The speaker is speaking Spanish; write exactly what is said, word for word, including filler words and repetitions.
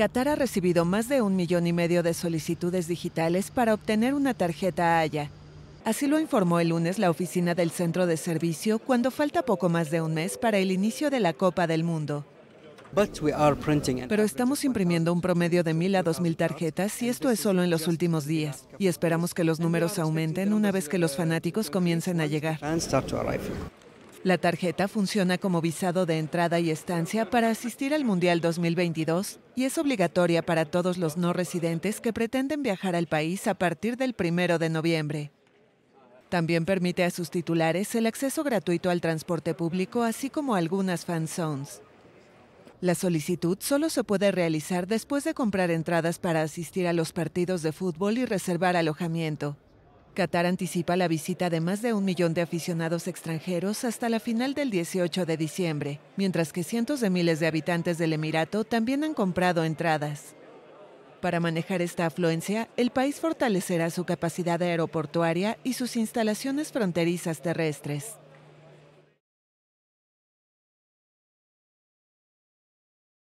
Catar ha recibido más de un millón y medio de solicitudes digitales para obtener una tarjeta Hayya. Así lo informó el lunes la oficina del Centro de Servicio cuando falta poco más de un mes para el inicio de la Copa del Mundo. Pero estamos imprimiendo un promedio de mil a dos mil tarjetas y esto es solo en los últimos días. Y esperamos que los números aumenten una vez que los fanáticos comiencen a llegar. La tarjeta funciona como visado de entrada y estancia para asistir al Mundial dos mil veintidós y es obligatoria para todos los no residentes que pretenden viajar al país a partir del primero de noviembre. También permite a sus titulares el acceso gratuito al transporte público, así como a algunas fan zones. La solicitud solo se puede realizar después de comprar entradas para asistir a los partidos de fútbol y reservar alojamiento. Qatar anticipa la visita de más de un millón de aficionados extranjeros hasta la final del dieciocho de diciembre, mientras que cientos de miles de habitantes del Emirato también han comprado entradas. Para manejar esta afluencia, el país fortalecerá su capacidad aeroportuaria y sus instalaciones fronterizas terrestres.